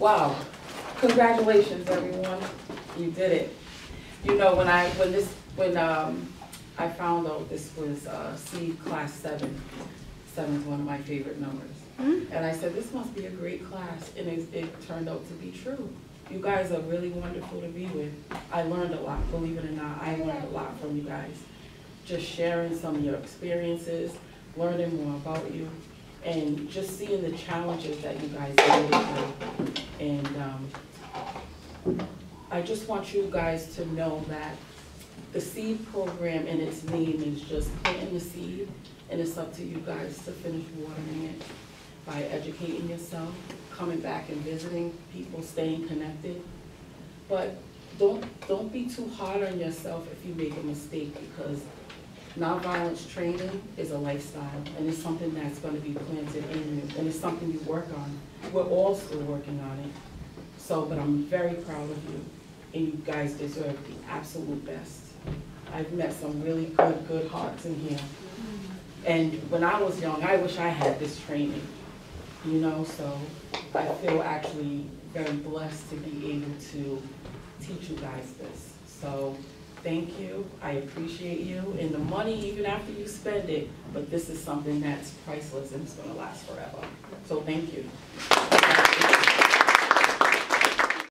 Wow. Congratulations, everyone. You did it. You know, when I found out this was SEED Class 7. 7 is one of my favorite numbers. Mm-hmm. And I said, this must be a great class. And it turned out to be true. You guys are really wonderful to be with. I learned a lot, believe it or not. I learned a lot from you guys. Just sharing some of your experiences, learning more about you, and just seeing the challenges that you guys deal with. And I just want you guys to know that the SEED program in its name is just planting the seed, and it's up to you guys to finish watering it by educating yourself, coming back and visiting people, staying connected. But don't be too hard on yourself if you make a mistake, because nonviolence training is a lifestyle, and it's something that's going to be planted in you, and it's something you work on. We're all still working on it. So, but I'm very proud of you, and you guys deserve the absolute best. I've met some really good hearts in here. And when I was young, I wish I had this training, you know, so I feel actually very blessed to be able to teach you guys this. So thank you, I appreciate you, and the money, even after you spend it, but this is something that's priceless and it's gonna last forever. So thank you.